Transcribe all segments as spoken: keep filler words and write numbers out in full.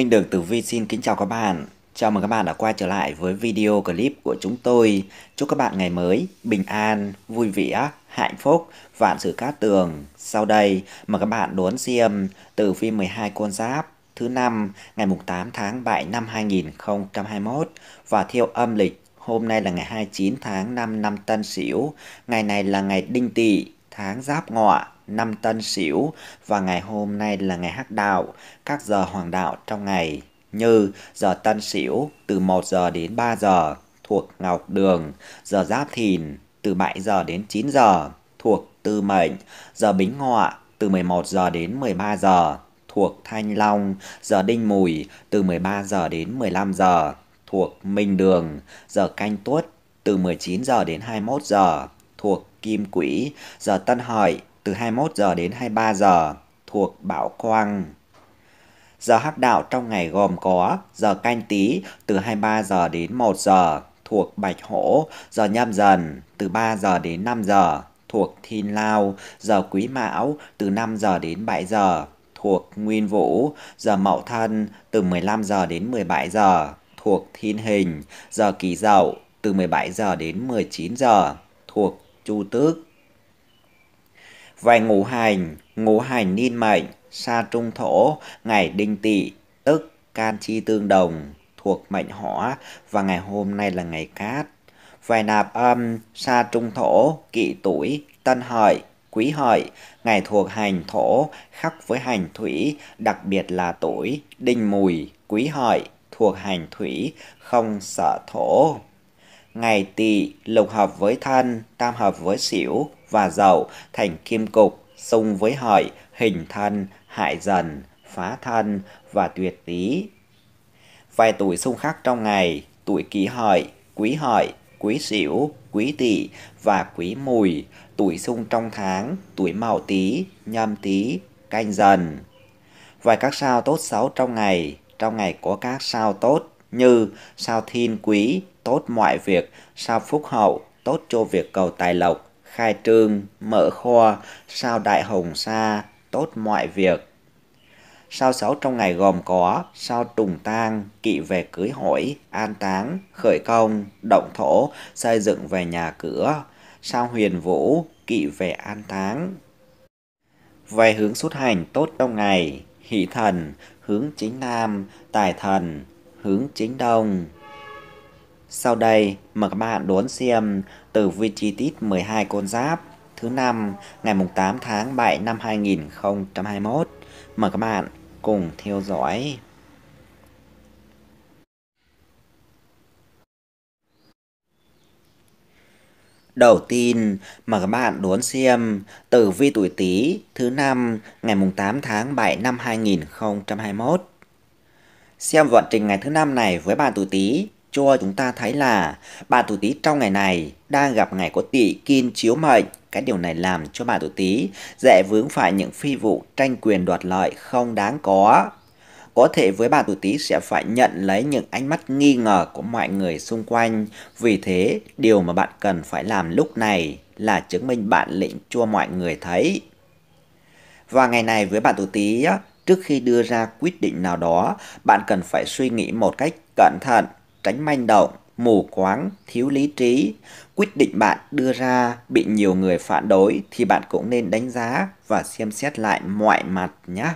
Minh Đường Tử Vi xin kính chào các bạn. Chào mừng các bạn đã quay trở lại với video clip của chúng tôi. Chúc các bạn ngày mới bình an, vui vẻ, hạnh phúc, vạn sự cát tường. Sau đây mà các bạn đón xem tử vi mười hai con giáp thứ năm ngày tám tháng bảy năm hai nghìn không trăm hai mươi mốt và theo âm lịch. Hôm nay là ngày hai mươi chín tháng năm năm Tân Sửu, ngày này là ngày Đinh Tỵ, tháng Giáp Ngọ, năm Tân Sửu và ngày hôm nay là ngày Hắc Đạo. Các giờ hoàng đạo trong ngày như giờ Tân Sửu từ một giờ đến ba giờ thuộc Ngọc Đường, giờ Giáp Thìn từ bảy giờ đến chín giờ thuộc Tư Mệnh, giờ Bính Ngọ từ mười một giờ đến mười ba giờ thuộc Thanh Long, giờ Đinh Mùi từ mười ba giờ đến mười lăm giờ thuộc Minh Đường, giờ Canh Tuất từ mười chín giờ đến hai mươi mốt giờ thuộc Kim Quỹ, giờ Tân Hợi từ hai mươi mốt giờ đến hai mươi ba giờ thuộc Bảo Quang. Giờ hắc đạo trong ngày gồm có giờ Canh Tý từ hai mươi ba giờ đến một giờ thuộc Bạch Hổ, giờ Nhâm Dần từ ba giờ đến năm giờ thuộc Thiên Lao, giờ Quý Mão từ năm giờ đến bảy giờ thuộc Nguyên Vũ, giờ Mậu Thân từ mười lăm giờ đến mười bảy giờ thuộc Thiên Hình, giờ Kỷ Dậu từ mười bảy giờ đến mười chín giờ thuộc Chu Tước. Về ngũ hành, ngũ hành niên mệnh sa trung thổ, ngày Đinh Tỵ tức can chi tương đồng thuộc mệnh hỏa và ngày hôm nay là ngày cát. Về nạp âm sa trung thổ, kỷ tuổi, Tân Hợi, Quý Hợi, ngày thuộc hành thổ khắc với hành thủy, đặc biệt là tuổi Đinh Mùi, Quý Hợi thuộc hành thủy, không sợ thổ. Ngày Tỵ lục hợp với Thân, tam hợp với Sửu và Dậu thành kim cục, xung với Hợi hình Thân, hại Dần, phá Thân và tuyệt Tý. Vài tuổi xung khắc trong ngày, tuổi Kỷ Hợi, Quý Hợi, Quý Sửu, Quý Tỵ và Quý Mùi. Tuổi xung trong tháng, tuổi Mậu Tý, Nhâm Tý, Canh Dần. Vài các sao tốt xấu trong ngày, trong ngày có các sao tốt như sao Thiên Quý, tốt mọi việc, sao Phúc Hậu, tốt cho việc cầu tài lộc, khai trương, mở kho, sao Đại Hồng Sa, tốt mọi việc. Sao xấu trong ngày gồm có sao Trùng Tang, kỵ về cưới hỏi, an táng, khởi công, động thổ, xây dựng về nhà cửa, sao Huyền Vũ, kỵ về an táng. Về hướng xuất hành tốt trong ngày, hỷ thần hướng chính nam, tài thần hướng chính đông. Sau đây mời các bạn đón xem tử vi chi tiết mười hai con giáp thứ năm ngày tám tháng bảy năm hai nghìn không trăm hai mươi mốt. Mời các bạn cùng theo dõi. Đầu tiên mời các bạn đón xem tử vi tuổi Tý thứ năm ngày tám tháng bảy năm hai nghìn không trăm hai mươi mốt. Xem vận trình ngày thứ năm này với bạn tuổi Tý cho chúng ta thấy là bạn tuổi Tý trong ngày này đang gặp ngày có Tỵ Kim chiếu mệnh. Cái điều này làm cho bạn tuổi Tý dễ vướng phải những phi vụ tranh quyền đoạt lợi không đáng có. Có thể với bạn tuổi Tý sẽ phải nhận lấy những ánh mắt nghi ngờ của mọi người xung quanh. Vì thế, điều mà bạn cần phải làm lúc này là chứng minh bản lĩnh cho mọi người thấy. Và ngày này với bạn tuổi Tý, trước khi đưa ra quyết định nào đó, bạn cần phải suy nghĩ một cách cẩn thận, tránh manh động, mù quáng, thiếu lý trí. Quyết định bạn đưa ra bị nhiều người phản đối thì bạn cũng nên đánh giá và xem xét lại mọi mặt nhé.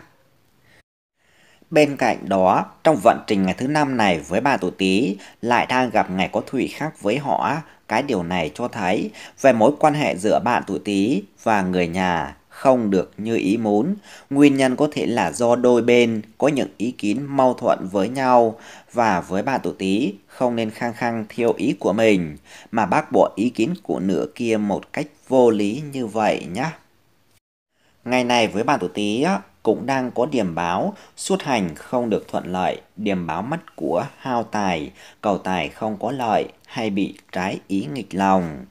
Bên cạnh đó, trong vận trình ngày thứ năm này với bạn tuổi Tý lại đang gặp ngày có thủy khác với hỏa. Cái điều này cho thấy về mối quan hệ giữa bạn tuổi Tý và người nhà không được như ý muốn. Nguyên nhân có thể là do đôi bên có những ý kiến mâu thuẫn với nhau và với bạn tuổi Tý không nên khăng khăng theo ý của mình mà bác bỏ ý kiến của nửa kia một cách vô lý như vậy nhé. Ngày này với bạn tuổi Tý cũng đang có điểm báo xuất hành không được thuận lợi, điểm báo mất của hao tài, cầu tài không có lợi hay bị trái ý nghịch lòng.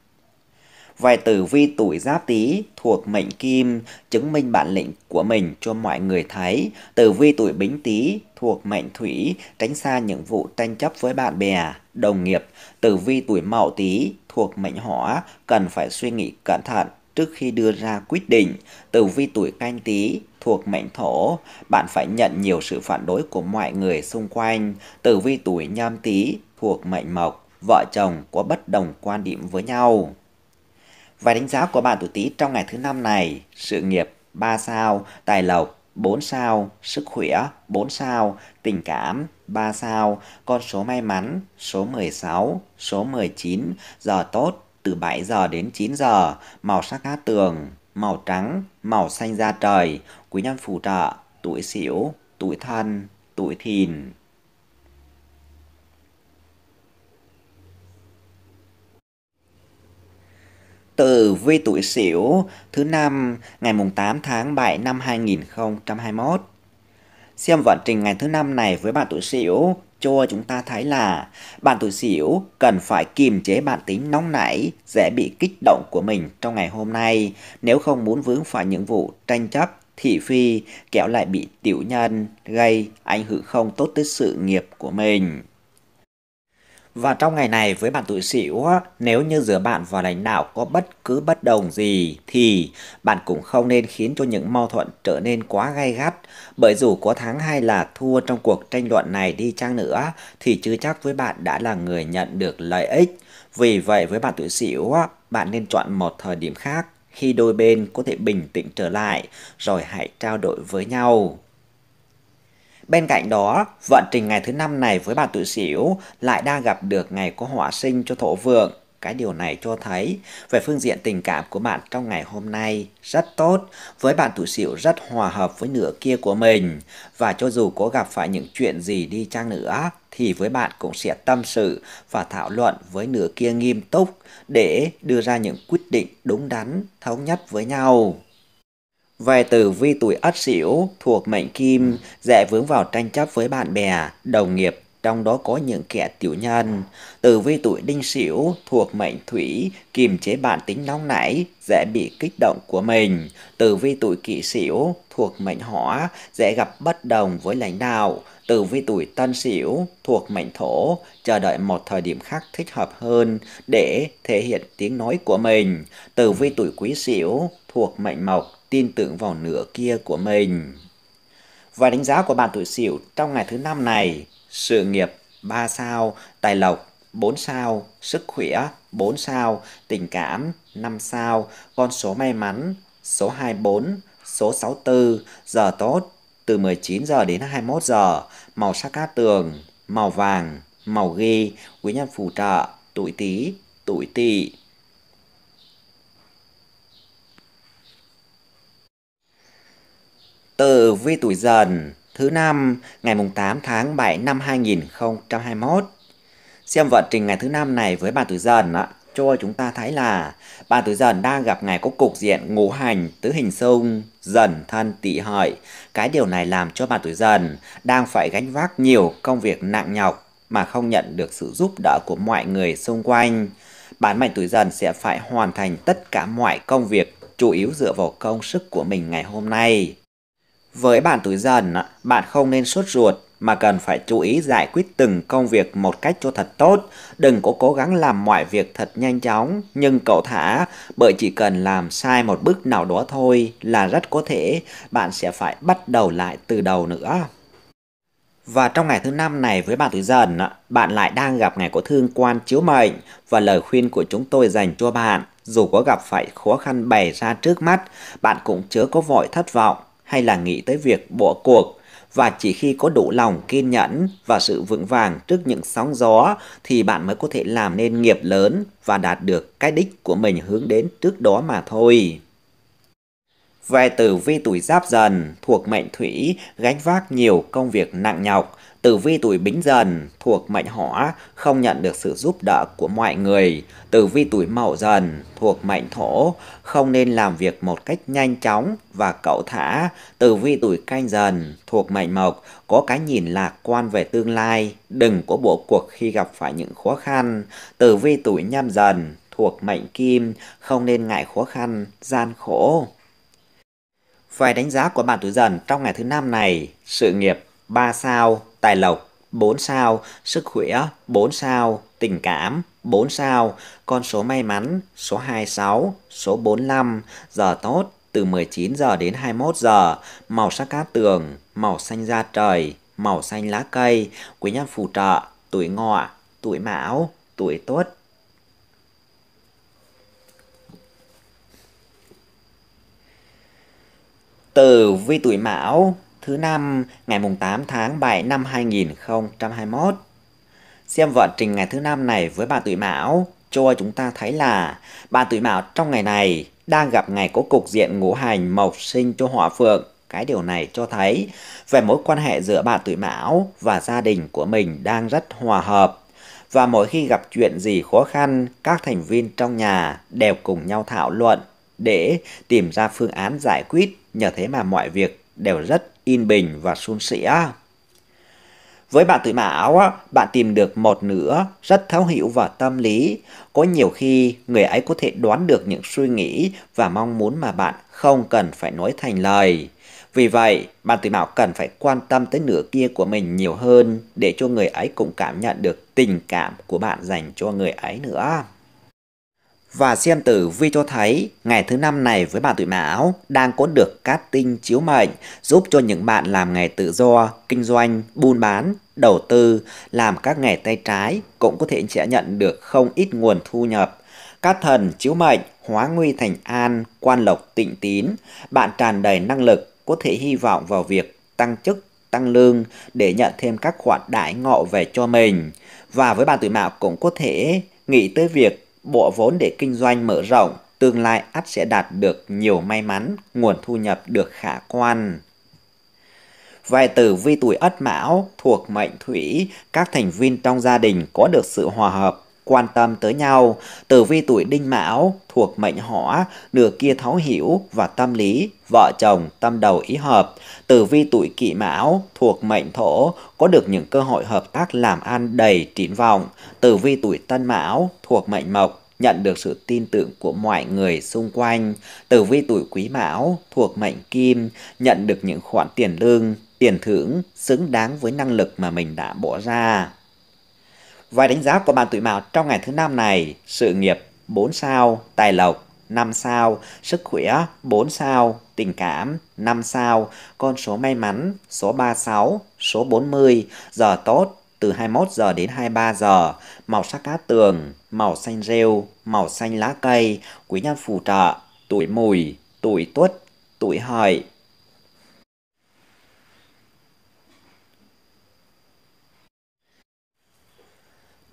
Vài tử vi tuổi Giáp Tý thuộc mệnh kim, chứng minh bản lĩnh của mình cho mọi người thấy. Tử vi tuổi Bính Tý thuộc mệnh thủy, tránh xa những vụ tranh chấp với bạn bè, đồng nghiệp. Tử vi tuổi Mậu Tý thuộc mệnh hỏa, cần phải suy nghĩ cẩn thận trước khi đưa ra quyết định. Tử vi tuổi Canh Tý thuộc mệnh Thổ, bạn phải nhận nhiều sự phản đối của mọi người xung quanh. Tử vi tuổi Nhâm Tý thuộc mệnh Mộc, vợ chồng có bất đồng quan điểm với nhau. Vài đánh giá của bạn tuổi Tý trong ngày thứ năm này: sự nghiệp ba sao, tài lộc bốn sao, sức khỏe bốn sao, tình cảm ba sao, con số may mắn số mười sáu, số mười chín, giờ tốt từ bảy giờ đến chín giờ, màu sắc cát tường, màu trắng, màu xanh da trời, quý nhân phù trợ, tuổi Sửu, tuổi Thân, tuổi Thìn. Tử vi tuổi Sửu thứ năm ngày mùng tám tháng bảy năm hai nghìn không trăm hai mươi mốt. Xem vận trình ngày thứ năm này với bạn tuổi Sửu cho chúng ta thấy là bạn tuổi Sửu cần phải kiềm chế bản tính nóng nảy, dễ bị kích động của mình trong ngày hôm nay, nếu không muốn vướng phải những vụ tranh chấp, thị phi, kéo lại bị tiểu nhân gây ảnh hưởng không tốt tới sự nghiệp của mình. Và trong ngày này với bạn tuổi Sửu, nếu như giữa bạn và lãnh đạo có bất cứ bất đồng gì thì bạn cũng không nên khiến cho những mâu thuẫn trở nên quá gay gắt, bởi dù có thắng hay là thua trong cuộc tranh luận này đi chăng nữa thì chưa chắc với bạn đã là người nhận được lợi ích. Vì vậy với bạn tuổi Sửu, bạn nên chọn một thời điểm khác khi đôi bên có thể bình tĩnh trở lại rồi hãy trao đổi với nhau. Bên cạnh đó, vận trình ngày thứ năm này với bạn tuổi Sửu lại đang gặp được ngày có hỏa sinh cho Thổ Vượng. Cái điều này cho thấy về phương diện tình cảm của bạn trong ngày hôm nay rất tốt, với bạn tuổi Sửu rất hòa hợp với nửa kia của mình. Và cho dù có gặp phải những chuyện gì đi chăng nữa thì với bạn cũng sẽ tâm sự và thảo luận với nửa kia nghiêm túc để đưa ra những quyết định đúng đắn, thống nhất với nhau. Về tử vi tuổi Ất Sửu thuộc mệnh Kim, dễ vướng vào tranh chấp với bạn bè, đồng nghiệp, trong đó có những kẻ tiểu nhân. Tử vi tuổi Đinh Sửu thuộc mệnh Thủy, kiềm chế bản tính nóng nảy, dễ bị kích động của mình. Tử vi tuổi Kỷ Sửu thuộc mệnh Hỏa, dễ gặp bất đồng với lãnh đạo. Tử vi tuổi Tân Sửu thuộc mệnh Thổ, chờ đợi một thời điểm khác thích hợp hơn để thể hiện tiếng nói của mình. Tử vi tuổi Quý Sửu thuộc mệnh Mộc, tin tưởng vào nửa kia của mình. Và đánh giá của bạn tuổi Sửu trong ngày thứ năm này: sự nghiệp ba sao, tài lộc bốn sao, sức khỏe bốn sao, tình cảm năm sao, con số may mắn số hai mươi bốn, số sáu mươi tư, giờ tốt từ mười chín giờ đến hai mươi mốt giờ, màu sắc cát tường, màu vàng, màu ghi, quý nhân phù trợ, tuổi Tý, tuổi Tỵ. Tử vi tuổi Dần thứ năm ngày mùng tám tháng bảy năm hai nghìn không trăm hai mươi mốt. Xem vận trình ngày thứ năm này với bạn tuổi Dần ạ, cho chúng ta thấy là bạn tuổi Dần đang gặp ngày có cục diện ngũ hành tứ hình xung Dần Thân Tỵ Hợi. Cái điều này làm cho bạn tuổi Dần đang phải gánh vác nhiều công việc nặng nhọc mà không nhận được sự giúp đỡ của mọi người xung quanh. Bản mệnh tuổi Dần sẽ phải hoàn thành tất cả mọi công việc chủ yếu dựa vào công sức của mình ngày hôm nay. Với bạn tuổi Dần, bạn không nên sốt ruột mà cần phải chú ý giải quyết từng công việc một cách cho thật tốt. Đừng có cố gắng làm mọi việc thật nhanh chóng, nhưng cậu thả, bởi chỉ cần làm sai một bước nào đó thôi là rất có thể bạn sẽ phải bắt đầu lại từ đầu nữa. Và trong ngày thứ năm này với bạn tuổi Dần, bạn lại đang gặp ngày có thương quan chiếu mệnh, và lời khuyên của chúng tôi dành cho bạn, dù có gặp phải khó khăn bày ra trước mắt, bạn cũng chớ có vội thất vọng hay là nghĩ tới việc bỏ cuộc, và chỉ khi có đủ lòng kiên nhẫn và sự vững vàng trước những sóng gió thì bạn mới có thể làm nên nghiệp lớn và đạt được cái đích của mình hướng đến trước đó mà thôi. Về tử vi tuổi Giáp Dần thuộc mệnh Thủy, gánh vác nhiều công việc nặng nhọc. Tử vi tuổi Bính Dần thuộc mệnh Hỏa, không nhận được sự giúp đỡ của mọi người. Tử vi tuổi Mậu Dần thuộc mệnh Thổ, không nên làm việc một cách nhanh chóng và cẩu thả. Tử vi tuổi Canh Dần thuộc mệnh Mộc, có cái nhìn lạc quan về tương lai, đừng có bỏ cuộc khi gặp phải những khó khăn. Tử vi tuổi Nhâm Dần thuộc mệnh Kim, không nên ngại khó khăn, gian khổ. Vài đánh giá của bạn tuổi Dần trong ngày thứ năm này: sự nghiệp ba sao, tài lộc bốn sao, sức khỏe bốn sao, tình cảm bốn sao, con số may mắn số hai mươi sáu, số bốn mươi lăm, giờ tốt từ mười chín giờ đến hai mươi mốt giờ, màu sắc cát tường, màu xanh da trời, màu xanh lá cây. Quý nhân phù trợ tuổi Ngọ, tuổi Mão, tuổi Tuất. Tử vi tuổi Mão thứ năm ngày mùng tám tháng bảy năm hai nghìn không trăm hai mươi mốt. Xem vận trình ngày thứ năm này với bạn tuổi Mão cho chúng ta thấy là bạn tuổi Mão trong ngày này đang gặp ngày có cục diện ngũ hành mộc sinh cho hỏa phượng. Cái điều này cho thấy về mối quan hệ giữa bạn tuổi Mão và gia đình của mình đang rất hòa hợp. Và mỗi khi gặp chuyện gì khó khăn, các thành viên trong nhà đều cùng nhau thảo luận để tìm ra phương án giải quyết. Nhờ thế mà mọi việc đều rất yên bình và suôn sẻ. Với bạn tuổi Mão, bạn tìm được một nửa rất thấu hiểu và tâm lý. Có nhiều khi người ấy có thể đoán được những suy nghĩ và mong muốn mà bạn không cần phải nói thành lời. Vì vậy, bạn tuổi Mão cần phải quan tâm tới nửa kia của mình nhiều hơn để cho người ấy cũng cảm nhận được tình cảm của bạn dành cho người ấy nữa. Và xem tử vi cho thấy ngày thứ năm này với bạn tuổi Mão đang có được cát tinh chiếu mệnh, giúp cho những bạn làm nghề tự do, kinh doanh, buôn bán, đầu tư, làm các nghề tay trái cũng có thể sẽ nhận được không ít nguồn thu nhập. Cát thần chiếu mệnh hóa nguy thành an, quan lộc tịnh tín, bạn tràn đầy năng lực, có thể hy vọng vào việc tăng chức, tăng lương để nhận thêm các khoản đãi ngộ về cho mình. Và với bạn tuổi Mão cũng có thể nghĩ tới việc bỏ vốn để kinh doanh mở rộng, tương lai ắt sẽ đạt được nhiều may mắn, nguồn thu nhập được khả quan. Về tử vi tuổi Ất Mão thuộc mệnh Thủy, các thành viên trong gia đình có được sự hòa hợp, quan tâm tới nhau. Tử vi tuổi Đinh Mão thuộc mệnh Hỏa, nửa kia thấu hiểu và tâm lý, vợ chồng tâm đầu ý hợp. Tử vi tuổi Kỷ Mão thuộc mệnh Thổ, có được những cơ hội hợp tác làm ăn đầy triển vọng. Tử vi tuổi Tân Mão thuộc mệnh Mộc, nhận được sự tin tưởng của mọi người xung quanh. Tử vi tuổi Quý Mão thuộc mệnh Kim, nhận được những khoản tiền lương, tiền thưởng xứng đáng với năng lực mà mình đã bỏ ra. Vài đánh giá của bạn tuổi Mão trong ngày thứ năm này: sự nghiệp bốn sao, tài lộc năm sao, sức khỏe bốn sao, tình cảm năm sao, con số may mắn số ba mươi sáu, số bốn mươi, giờ tốt từ hai mươi mốt giờ đến hai mươi ba giờ, màu sắc cát tường, màu xanh rêu, màu xanh lá cây, quý nhân phù trợ tuổi Mùi, tuổi Tuất, tuổi Hợi.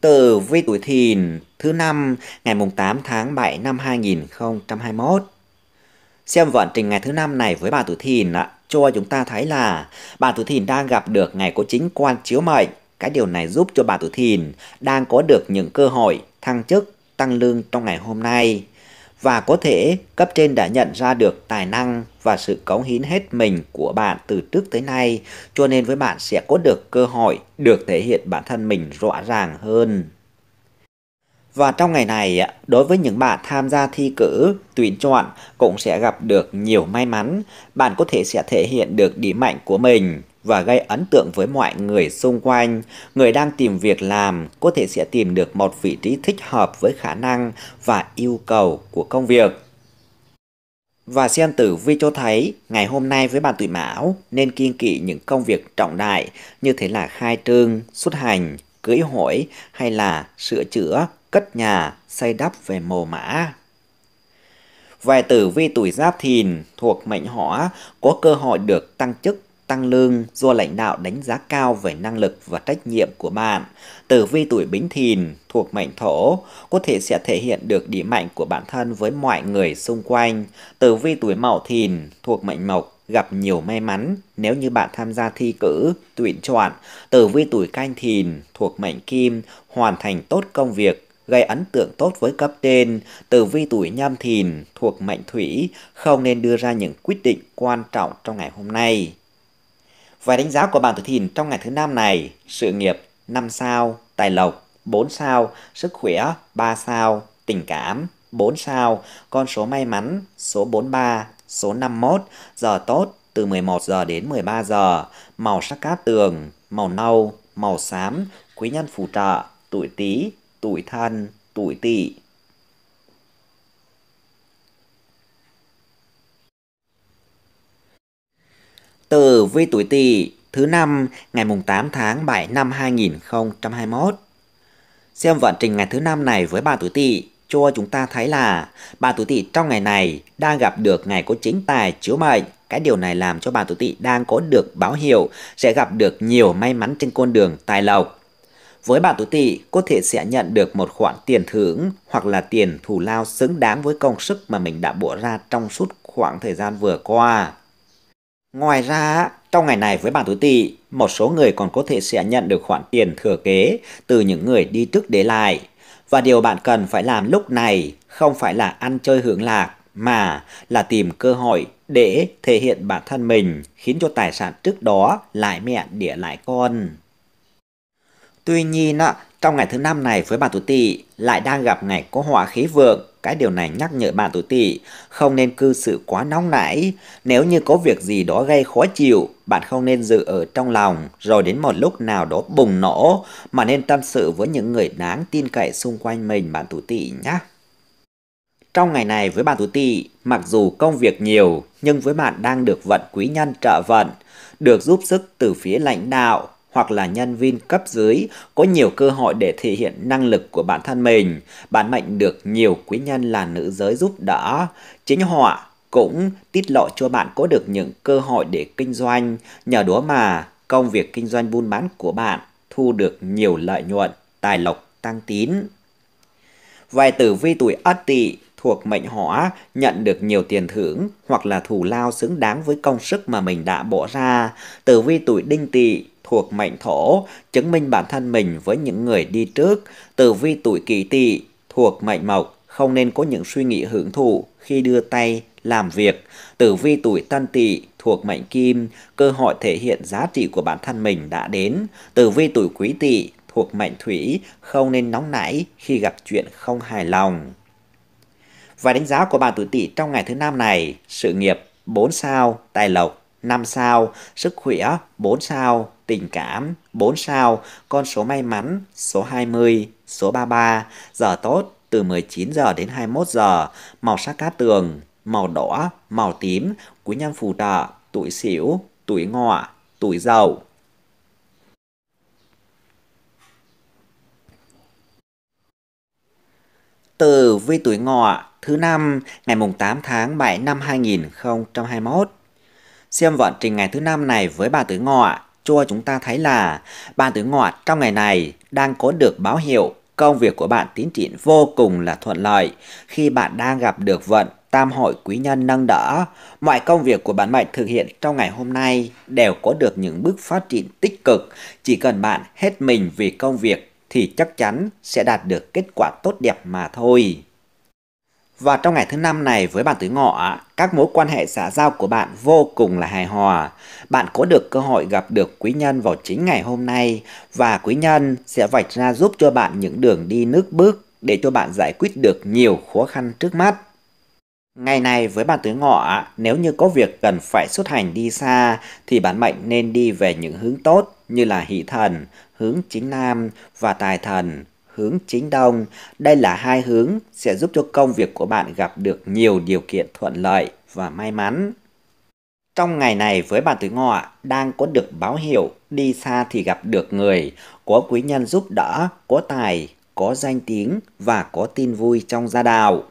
Tử vi tuổi Thìn thứ năm ngày mùng tám tháng bảy năm hai nghìn không trăm hai mươi mốt. Xem vận trình ngày thứ năm này với bà tuổi Thìn ạ, cho chúng ta thấy là bà tuổi Thìn đang gặp được ngày có chính quan chiếu mệnh. Cái điều này giúp cho bà tuổi Thìn đang có được những cơ hội thăng chức, tăng lương trong ngày hôm nay. Và có thể cấp trên đã nhận ra được tài năng và sự cống hiến hết mình của bạn từ trước tới nay, cho nên với bạn sẽ có được cơ hội được thể hiện bản thân mình rõ ràng hơn. Và trong ngày này, đối với những bạn tham gia thi cử, tuyển chọn cũng sẽ gặp được nhiều may mắn. Bạn có thể sẽ thể hiện được điểm mạnh của mình và gây ấn tượng với mọi người xung quanh. Người đang tìm việc làm có thể sẽ tìm được một vị trí thích hợp với khả năng và yêu cầu của công việc. Và xem tử vi cho thấy ngày hôm nay với bạn tuổi Mão nên kiêng kỵ những công việc trọng đại như thế là khai trương, xuất hành, cưới hỏi hay là sửa chữa, cất nhà, xây đắp về mồ mã. Về tử vi tuổi Giáp Thìn thuộc mệnh Hỏa, có cơ hội được tăng chức, tăng lương do lãnh đạo đánh giá cao về năng lực và trách nhiệm của bạn. Tử vi tuổi Bính Thìn thuộc mệnh Thổ, có thể sẽ thể hiện được điểm mạnh của bản thân với mọi người xung quanh. Tử vi tuổi Mậu Thìn thuộc mệnh Mộc, gặp nhiều may mắn nếu như bạn tham gia thi cử, tuyển chọn. Tử vi tuổi Canh Thìn thuộc mệnh Kim, hoàn thành tốt công việc, gây ấn tượng tốt với cấp trên. Tử vi tuổi Nhâm Thìn thuộc mệnh Thủy, không nên đưa ra những quyết định quan trọng trong ngày hôm nay. Vài đánh giá của bạn tuổi Thìn trong ngày thứ năm này: sự nghiệp năm sao, tài lộc bốn sao, sức khỏe ba sao, tình cảm bốn sao, con số may mắn số bốn mươi ba, số năm mươi mốt, giờ tốt từ mười một giờ đến mười ba giờ, màu sắc cát tường, màu nâu, màu xám, quý nhân phù trợ tuổi Tý, tuổi Thân, tuổi Tỵ. Tử vi tuổi Tỵ thứ năm ngày mùng tám tháng bảy năm hai nghìn không trăm hai mươi mốt. Xem vận trình ngày thứ năm này với bà tuổi Tỵ cho chúng ta thấy là bà tuổi Tỵ trong ngày này đang gặp được ngày có chính tài chiếu mệnh. Cái điều này làm cho bà tuổi Tỵ đang có được báo hiệu sẽ gặp được nhiều may mắn trên con đường tài lộc. Với bà tuổi Tỵ có thể sẽ nhận được một khoản tiền thưởng hoặc là tiền thù lao xứng đáng với công sức mà mình đã bỏ ra trong suốt khoảng thời gian vừa qua. Ngoài ra, trong ngày này với bà tuổi Tỵ, một số người còn có thể sẽ nhận được khoản tiền thừa kế từ những người đi trước để lại. Và điều bạn cần phải làm lúc này không phải là ăn chơi hưởng lạc, mà là tìm cơ hội để thể hiện bản thân mình, khiến cho tài sản trước đó lại mẹ đẻ lại con. Tuy nhiên, trong ngày thứ năm này với bạn tuổi Tỵ lại đang gặp ngày có họa khí vượng. Cái điều này nhắc nhở bạn tuổi Tỵ không nên cư xử quá nóng nảy. Nếu như có việc gì đó gây khó chịu, bạn không nên giữ ở trong lòng rồi đến một lúc nào đó bùng nổ, mà nên tâm sự với những người đáng tin cậy xung quanh mình bạn tuổi Tỵ nhé. Trong ngày này với bạn tuổi Tỵ, mặc dù công việc nhiều nhưng với bạn đang được vận quý nhân trợ vận, được giúp sức từ phía lãnh đạo hoặc là nhân viên cấp dưới, có nhiều cơ hội để thể hiện năng lực của bản thân mình. Bản mệnh được nhiều quý nhân là nữ giới giúp đỡ. Chính họ cũng tiết lộ cho bạn có được những cơ hội để kinh doanh, nhờ đó mà công việc kinh doanh buôn bán của bạn thu được nhiều lợi nhuận, tài lộc tăng tín. Vài tử vi tuổi Ất Tỵ thuộc mệnh Hỏa nhận được nhiều tiền thưởng hoặc là thù lao xứng đáng với công sức mà mình đã bỏ ra. Tử vi tuổi Đinh Tỵ thuộc mệnh Thổ chứng minh bản thân mình với những người đi trước. Tử vi tuổi Kỷ Tỵ thuộc mệnh Mộc không nên có những suy nghĩ hưởng thụ khi đưa tay làm việc. Tử vi tuổi Tân Tỵ thuộc mệnh Kim, cơ hội thể hiện giá trị của bản thân mình đã đến. Tử vi tuổi Quý Tỵ thuộc mệnh Thủy không nên nóng nảy khi gặp chuyện không hài lòng. Và đánh giá của bạn tuổi Tỵ trong ngày thứ năm này: sự nghiệp bốn sao, tài lộc năm sao, sức khỏe bốn sao, tình cảm bốn sao, con số may mắn số hai mươi, số ba mươi ba, giờ tốt từ mười chín giờ đến hai mươi mốt giờ, màu sắc cát tường, màu đỏ, màu tím, quý nhân phù trợ, tuổi Sửu, tuổi Ngọ, tuổi Dậu. Tử vi tuổi Ngọ thứ năm ngày mùng tám tháng bảy năm hai nghìn không trăm hai mươi mốt. Xem vận trình ngày thứ năm này với bà tuổi Ngọ cho chúng ta thấy là bà tuổi Ngọ trong ngày này đang có được báo hiệu công việc của bạn tiến triển vô cùng là thuận lợi, khi bạn đang gặp được vận tam hội quý nhân nâng đỡ. Mọi công việc của bản mệnh thực hiện trong ngày hôm nay đều có được những bước phát triển tích cực. Chỉ cần bạn hết mình vì công việc thì chắc chắn sẽ đạt được kết quả tốt đẹp mà thôi. Và trong ngày thứ năm này với bạn tuổi Ngọ, các mối quan hệ xã giao của bạn vô cùng là hài hòa. Bạn có được cơ hội gặp được quý nhân vào chính ngày hôm nay, và quý nhân sẽ vạch ra giúp cho bạn những đường đi nước bước để cho bạn giải quyết được nhiều khó khăn trước mắt. Ngày này với bạn tuổi Ngọ, nếu như có việc cần phải xuất hành đi xa thì bản mệnh nên đi về những hướng tốt như là Hỷ Thần, hướng chính Nam và Tài Thần, hướng chính Đông. Đây là hai hướng sẽ giúp cho công việc của bạn gặp được nhiều điều kiện thuận lợi và may mắn. Trong ngày này với bạn tuổi Ngọ đang có được báo hiệu đi xa thì gặp được người, có quý nhân giúp đỡ, có tài, có danh tiếng và có tin vui trong gia đạo.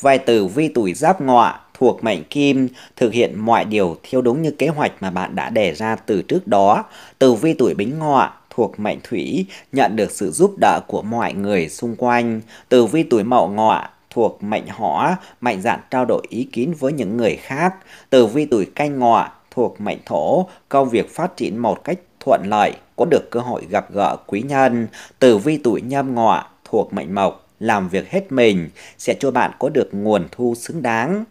Vài tử vi tuổi Giáp Ngọ thuộc mệnh Kim thực hiện mọi điều theo đúng như kế hoạch mà bạn đã đề ra từ trước đó. Tử vi tuổi Bính Ngọ thuộc mệnh Thủy nhận được sự giúp đỡ của mọi người xung quanh. Tử vi tuổi Mậu Ngọ thuộc mệnh Hỏa mạnh dạn trao đổi ý kiến với những người khác. Tử vi tuổi Canh Ngọ thuộc mệnh Thổ công việc phát triển một cách thuận lợi, có được cơ hội gặp gỡ quý nhân. Tử vi tuổi Nhâm Ngọ thuộc mệnh Mộc làm việc hết mình sẽ cho bạn có được nguồn thu xứng đáng.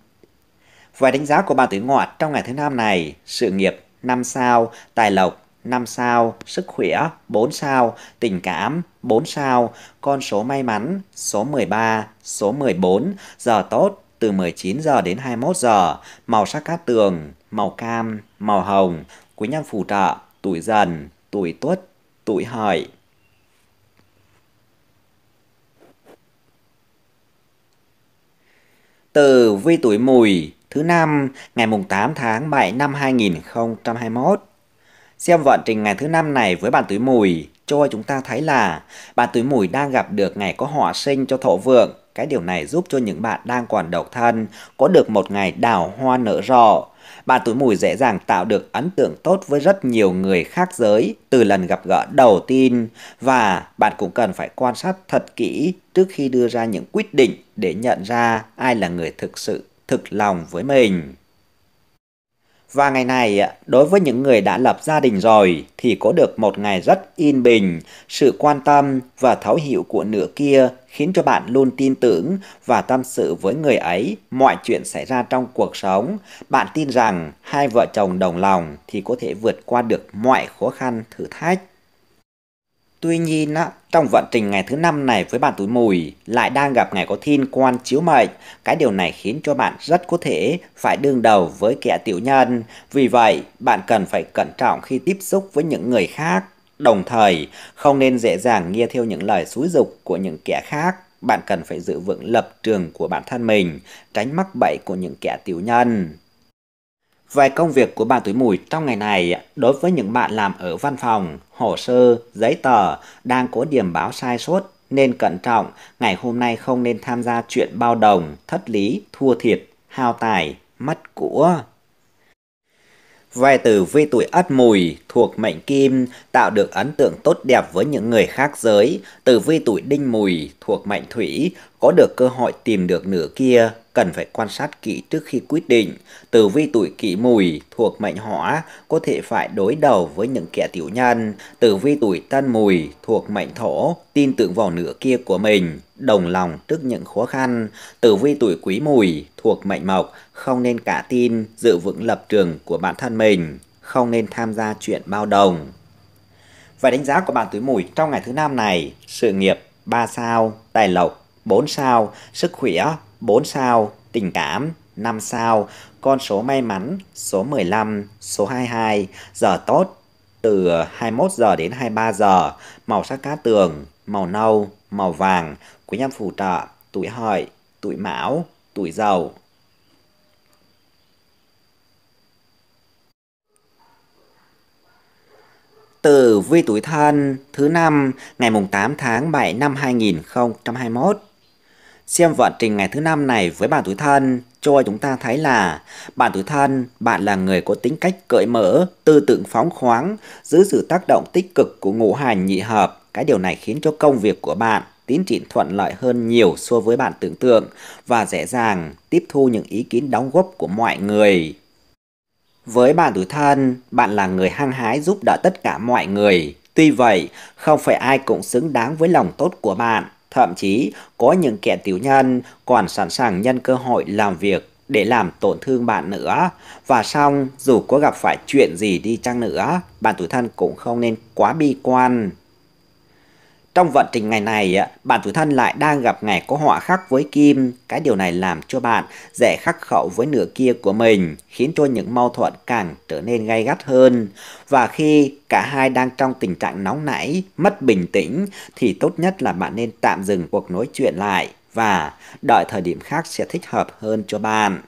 Và đánh giá của bạn tuổi Ngọ trong ngày thứ năm này: sự nghiệp năm sao, tài lộc năm sao, sức khỏe bốn sao, tình cảm bốn sao, con số may mắn số mười ba, số mười bốn, giờ tốt từ mười chín giờ đến hai mươi mốt giờ, màu sắc cát tường, màu cam, màu hồng, quý nhân phù trợ, tuổi Dần, tuổi Tuất, tuổi Hợi. Tử vi tuổi Mùi thứ năm ngày mùng tám tháng bảy năm hai nghìn không trăm hai mươi mốt. Xem vận trình ngày thứ năm này với bạn Tuổi Mùi cho chúng ta thấy là bạn Tuổi Mùi đang gặp được ngày có họa sinh cho Thổ Vượng. Cái điều này giúp cho những bạn đang còn độc thân có được một ngày đào hoa nở rộ. Bạn Tuổi Mùi dễ dàng tạo được ấn tượng tốt với rất nhiều người khác giới từ lần gặp gỡ đầu tiên, và bạn cũng cần phải quan sát thật kỹ trước khi đưa ra những quyết định để nhận ra ai là người thực sự thực lòng với mình. Và ngày này, đối với những người đã lập gia đình rồi thì có được một ngày rất yên bình, sự quan tâm và thấu hiểu của nửa kia khiến cho bạn luôn tin tưởng và tâm sự với người ấy mọi chuyện xảy ra trong cuộc sống. Bạn tin rằng hai vợ chồng đồng lòng thì có thể vượt qua được mọi khó khăn, thử thách. Tuy nhiên, trong vận trình ngày thứ năm này với bạn Tuổi Mùi lại đang gặp ngày có thiên quan chiếu mệnh. Cái điều này khiến cho bạn rất có thể phải đương đầu với kẻ tiểu nhân. Vì vậy, bạn cần phải cẩn trọng khi tiếp xúc với những người khác. Đồng thời, không nên dễ dàng nghe theo những lời xúi giục của những kẻ khác. Bạn cần phải giữ vững lập trường của bản thân mình, tránh mắc bẫy của những kẻ tiểu nhân. Về công việc của bạn Tuổi Mùi trong ngày này, đối với những bạn làm ở văn phòng, hồ sơ, giấy tờ đang có điểm báo sai sót nên cẩn trọng. Ngày hôm nay không nên tham gia chuyện bao đồng, thất lý, thua thiệt, hao tài, mất của. Về tử vi tuổi Ất Mùi thuộc mệnh Kim tạo được ấn tượng tốt đẹp với những người khác giới. Tử vi tuổi Đinh Mùi thuộc mệnh Thủy có được cơ hội tìm được nửa kia, cần phải quan sát kỹ trước khi quyết định. Tử vi tuổi Kỷ Mùi thuộc mệnh Hỏa có thể phải đối đầu với những kẻ tiểu nhân. Tử vi tuổi Tân Mùi thuộc mệnh Thổ tin tưởng vào nửa kia của mình, đồng lòng trước những khó khăn. Tử vi tuổi Quý Mùi thuộc mệnh Mộc không nên cả tin, giữ vững lập trường của bản thân mình, không nên tham gia chuyện bao đồng. Và đánh giá của bạn Tuổi Mùi trong ngày thứ năm này: sự nghiệp ba sao, tài lộc bốn sao, sức khỏe bốn sao, tình cảm năm sao, con số may mắn số mười lăm, số hai mươi hai, giờ tốt từ hai mươi mốt giờ đến hai mươi ba giờ, màu sắc cát tường, màu nâu, màu vàng, quý nhân phù trợ, tuổi Hợi, tuổi Mão, tuổi Dậu. Tử vi tuổi Thân thứ năm ngày tám tháng bảy năm hai nghìn không trăm hai mươi mốt. Xem vận trình ngày thứ năm này với bạn Tuổi Thân cho chúng ta thấy là bạn Tuổi Thân, bạn là người có tính cách cởi mở, tư tưởng phóng khoáng, dưới sự tác động tích cực của ngũ hành nhị hợp. Cái điều này khiến cho công việc của bạn tiến triển thuận lợi hơn nhiều so với bạn tưởng tượng, và dễ dàng tiếp thu những ý kiến đóng góp của mọi người. Với bạn Tuổi Thân, bạn là người hăng hái giúp đỡ tất cả mọi người. Tuy vậy, không phải ai cũng xứng đáng với lòng tốt của bạn. Thậm chí, có những kẻ tiểu nhân còn sẵn sàng nhân cơ hội làm việc để làm tổn thương bạn nữa. Và xong, dù có gặp phải chuyện gì đi chăng nữa, bạn Tuổi Thân cũng không nên quá bi quan. Trong vận trình ngày này, bạn Tuổi Thân lại đang gặp ngày có họa khắc với Kim. Cái điều này làm cho bạn dễ khắc khẩu với nửa kia của mình, khiến cho những mâu thuẫn càng trở nên gay gắt hơn. Và khi cả hai đang trong tình trạng nóng nảy, mất bình tĩnh, thì tốt nhất là bạn nên tạm dừng cuộc nói chuyện lại và đợi thời điểm khác sẽ thích hợp hơn cho bạn.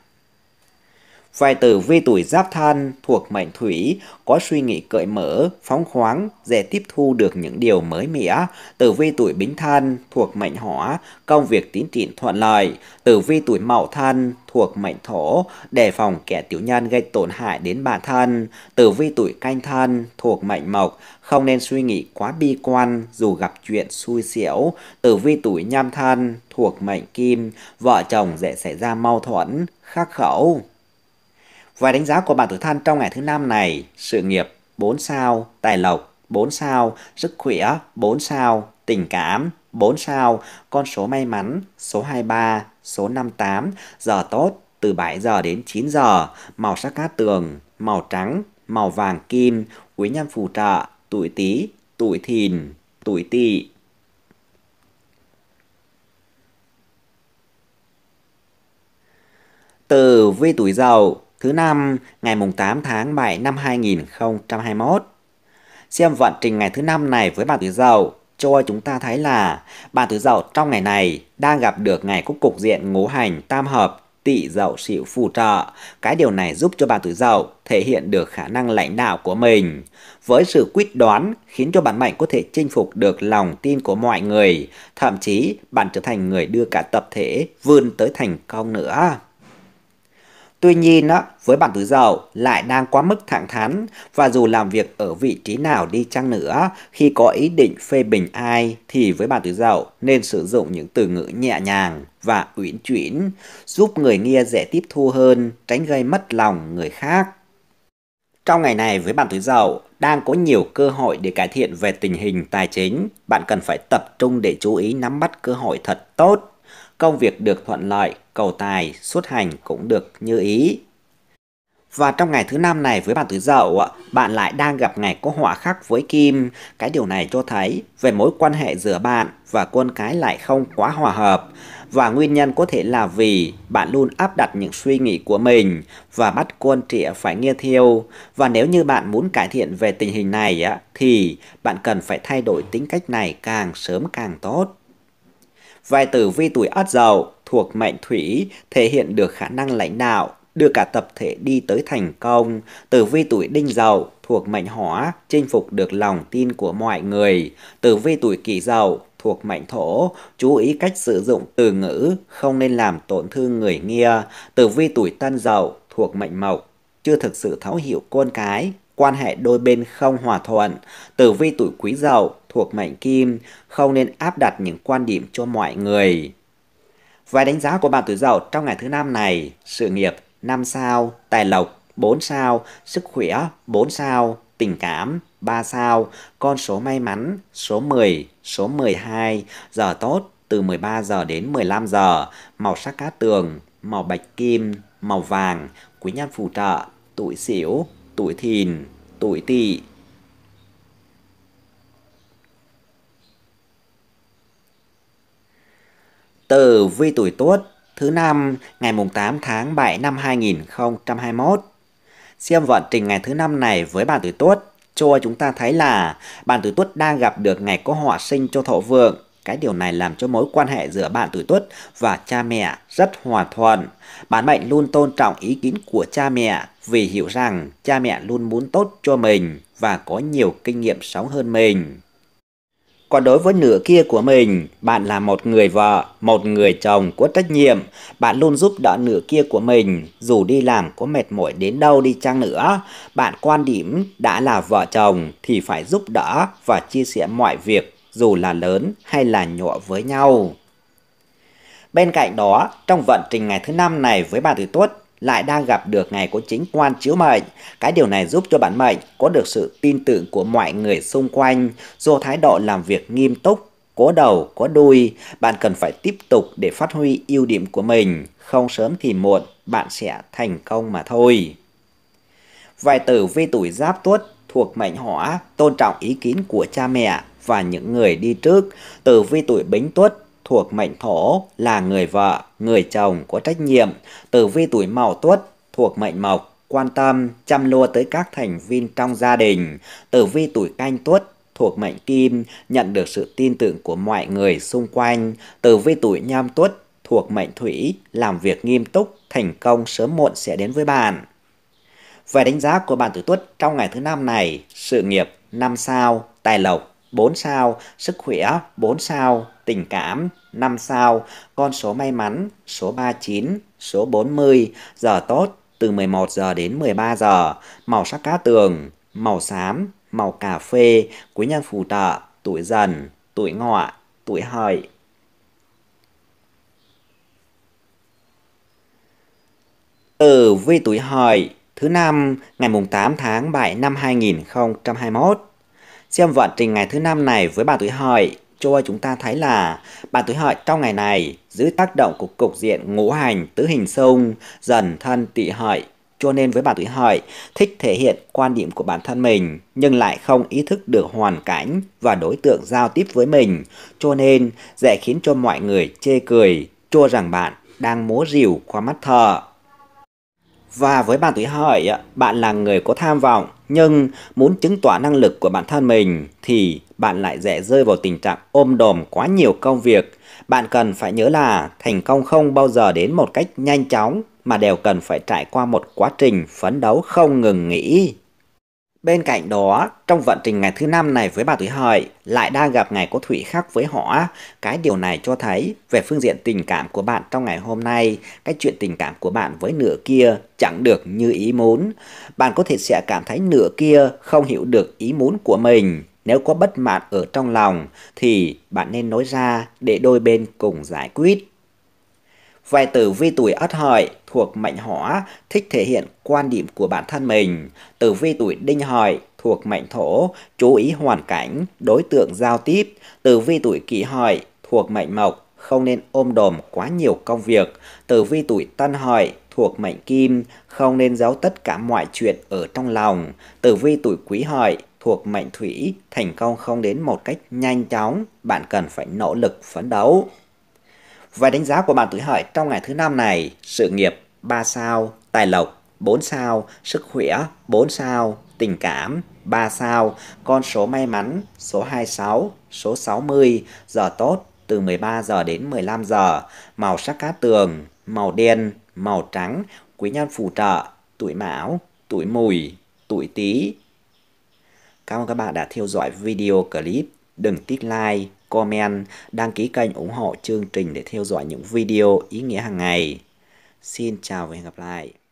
Về tử vi tuổi Giáp Thân thuộc mệnh Thủy có suy nghĩ cởi mở, phóng khoáng, dễ tiếp thu được những điều mới mẻ. Tử vi tuổi Bính Thân thuộc mệnh Hỏa công việc tiến triển thuận lợi. Tử vi tuổi Mậu Thân thuộc mệnh Thổ đề phòng kẻ tiểu nhân gây tổn hại đến bản thân. Tử vi tuổi Canh Thân thuộc mệnh Mộc không nên suy nghĩ quá bi quan dù gặp chuyện xui xẻo. Tử vi tuổi Nhâm Thân thuộc mệnh Kim vợ chồng dễ xảy ra mâu thuẫn, khắc khẩu. Và đánh giá của bạn Tuổi Thân trong ngày thứ năm này: sự nghiệp bốn sao, tài lộc bốn sao, sức khỏe bốn sao, tình cảm bốn sao, con số may mắn số hai mươi ba, số năm mươi tám, giờ tốt từ bảy giờ đến chín giờ, màu sắc cát tường, màu trắng, màu vàng kim, quý nhân phù trợ, tuổi Tý, tuổi Thìn, tuổi Tỵ. Tử vi tuổi Dậu thứ năm ngày mùng tám tháng bảy năm hai nghìn không trăm hai mươi mốt. Xem vận trình ngày thứ năm này với bạn Tuổi Dậu cho chúng ta thấy là bạn Tuổi Dậu trong ngày này đang gặp được ngày có cục diện ngũ hành tam hợp. tỵ dậu sửu phù trợ. Cái điều này giúp cho bạn tuổi Dậu thể hiện được khả năng lãnh đạo của mình. Với sự quyết đoán khiến cho bạn mạnh có thể chinh phục được lòng tin của mọi người. Thậm chí bạn trở thành người đưa cả tập thể vươn tới thành công nữa. Tuy nhiên, với bạn tuổi Dậu lại đang quá mức thẳng thắn và dù làm việc ở vị trí nào đi chăng nữa, khi có ý định phê bình ai thì với bạn tuổi Dậu nên sử dụng những từ ngữ nhẹ nhàng và uyển chuyển, giúp người nghe dễ tiếp thu hơn, tránh gây mất lòng người khác. Trong ngày này với bạn tuổi Dậu đang có nhiều cơ hội để cải thiện về tình hình tài chính, bạn cần phải tập trung để chú ý nắm bắt cơ hội thật tốt. Công việc được thuận lợi, cầu tài, xuất hành cũng được như ý. Và trong ngày thứ năm này với bạn tuổi Dậu, bạn lại đang gặp ngày có hỏa khắc với Kim. Cái điều này cho thấy về mối quan hệ giữa bạn và con cái lại không quá hòa hợp. Và nguyên nhân có thể là vì bạn luôn áp đặt những suy nghĩ của mình và bắt con trẻ phải nghe theo. Và nếu như bạn muốn cải thiện về tình hình này thì bạn cần phải thay đổi tính cách này càng sớm càng tốt. Vài tử vi tuổi Ất Dậu thuộc mệnh Thủy thể hiện được khả năng lãnh đạo, đưa cả tập thể đi tới thành công. Tử vi tuổi Đinh Dậu thuộc mệnh Hỏa chinh phục được lòng tin của mọi người. Tử vi tuổi Kỷ Dậu thuộc mệnh Thổ chú ý cách sử dụng từ ngữ không nên làm tổn thương người nghe. Tử vi tuổi Tân Dậu thuộc mệnh Mộc chưa thực sự thấu hiểu con cái, quan hệ đôi bên không hòa thuận. Tử vi tuổi Quý Dậu thuộc mệnh Kim, không nên áp đặt những quan điểm cho mọi người. Vài đánh giá của bạn tuổi Dậu trong ngày thứ năm này: sự nghiệp năm sao, tài lộc bốn sao, sức khỏe bốn sao, tình cảm ba sao, con số may mắn số mười, số mười hai, giờ tốt từ mười ba giờ đến mười lăm giờ, màu sắc cát tường, màu bạch kim, màu vàng, quý nhân phù trợ, tuổi Sửu, tuổi Thìn, tuổi Tỵ. Tử vi tuổi Tuất thứ năm ngày mùng tám tháng bảy năm hai nghìn không trăm hai mươi mốt. Xem vận trình ngày thứ năm này với bạn tuổi Tuất cho chúng ta thấy là bạn tuổi Tuất đang gặp được ngày có họa sinh cho Thổ Vượng. Cái điều này làm cho mối quan hệ giữa bạn tuổi Tuất và cha mẹ rất hòa thuận. Bản mệnh luôn tôn trọng ý kiến của cha mẹ vì hiểu rằng cha mẹ luôn muốn tốt cho mình và có nhiều kinh nghiệm sống hơn mình. Còn đối với nửa kia của mình, bạn là một người vợ, một người chồng có trách nhiệm. Bạn luôn giúp đỡ nửa kia của mình, dù đi làm có mệt mỏi đến đâu đi chăng nữa. Bạn quan điểm đã là vợ chồng thì phải giúp đỡ và chia sẻ mọi việc, dù là lớn hay là nhỏ với nhau. Bên cạnh đó, trong vận trình ngày thứ năm này với bạn tuổi Tuất, lại đang gặp được ngày có chính quan chiếu mệnh. Cái điều này giúp cho bản mệnh có được sự tin tưởng của mọi người xung quanh. Do thái độ làm việc nghiêm túc, có đầu, có đuôi, bạn cần phải tiếp tục để phát huy ưu điểm của mình. Không sớm thì muộn, bạn sẽ thành công mà thôi. Vài tử vi tuổi Giáp Tuất thuộc mệnh Hỏa, tôn trọng ý kiến của cha mẹ và những người đi trước. Tử vi tuổi Bính Tuất thuộc mệnh Thổ là người vợ, người chồng có trách nhiệm. Tử vi tuổi Mậu Tuất thuộc mệnh Mộc, quan tâm, chăm lo tới các thành viên trong gia đình. Tử vi tuổi Canh Tuất thuộc mệnh Kim, nhận được sự tin tưởng của mọi người xung quanh. Tử vi tuổi Nhâm Tuất thuộc mệnh Thủy, làm việc nghiêm túc, thành công sớm muộn sẽ đến với bạn. Về đánh giá của bạn tuổi Tuất trong ngày thứ năm này: sự nghiệp năm sao, tài lộc bốn sao, sức khỏe bốn sao, tình cảm năm sao, con số may mắn số ba mươi chín, số bốn mươi, giờ tốt từ mười một giờ đến mười ba giờ, màu sắc cá tường, màu xám, màu cà phê, quý nhân phù trợ, tuổi Dần, tuổi Ngọ, tuổi Hợi. Tử vi tuổi Hợi thứ năm ngày mùng tám tháng bảy năm hai nghìn không trăm hai mươi mốt. Xem vận trình ngày thứ năm này với bạn tuổi Hợi cho chúng ta thấy là bạn tuổi Hợi trong ngày này dưới tác động của cục diện ngũ hành tứ hình xung Dần Thân Tỵ Hợi, cho nên với bạn tuổi Hợi thích thể hiện quan điểm của bản thân mình nhưng lại không ý thức được hoàn cảnh và đối tượng giao tiếp với mình, cho nên dễ khiến cho mọi người chê cười cho rằng bạn đang múa rìu qua mắt thợ. Và với bạn tuổi Hợi, bạn là người có tham vọng, nhưng muốn chứng tỏ năng lực của bản thân mình thì bạn lại dễ rơi vào tình trạng ôm đồm quá nhiều công việc. Bạn cần phải nhớ là thành công không bao giờ đến một cách nhanh chóng, mà đều cần phải trải qua một quá trình phấn đấu không ngừng nghỉ. Bên cạnh đó, trong vận trình ngày thứ năm này với bạn tuổi Hợi lại đang gặp ngày có thủy khắc với Hỏa. Cái điều này cho thấy về phương diện tình cảm của bạn trong ngày hôm nay, cái chuyện tình cảm của bạn với nửa kia chẳng được như ý muốn. Bạn có thể sẽ cảm thấy nửa kia không hiểu được ý muốn của mình. Nếu có bất mãn ở trong lòng thì bạn nên nói ra để đôi bên cùng giải quyết. Về tử vi tuổi Ất Hợi thuộc mệnh Hỏa, thích thể hiện quan điểm của bản thân mình. Tử vi tuổi Đinh Hợi thuộc mệnh Thổ, chú ý hoàn cảnh, đối tượng giao tiếp. Tử vi tuổi Kỷ Hợi thuộc mệnh Mộc, không nên ôm đồm quá nhiều công việc. Tử vi tuổi Tân Hợi thuộc mệnh Kim, không nên giấu tất cả mọi chuyện ở trong lòng. Tử vi tuổi Quý Hợi thuộc mệnh Thủy, thành công không đến một cách nhanh chóng, bạn cần phải nỗ lực phấn đấu. Và đánh giá của bạn tuổi Hợi trong ngày thứ năm này: sự nghiệp ba sao, tài lộc bốn sao, sức khỏe bốn sao, tình cảm ba sao, con số may mắn số hai mươi sáu, số sáu mươi, giờ tốt từ mười ba giờ đến mười lăm giờ, màu sắc cát tường, màu đen, màu trắng, quý nhân phù trợ, tuổi Mão, tuổi Mùi, tuổi Tý. Cảm ơn các bạn đã theo dõi video clip. Đừng tích like, comment, đăng ký kênh ủng hộ chương trình để theo dõi những video ý nghĩa hàng ngày. Xin chào và hẹn gặp lại.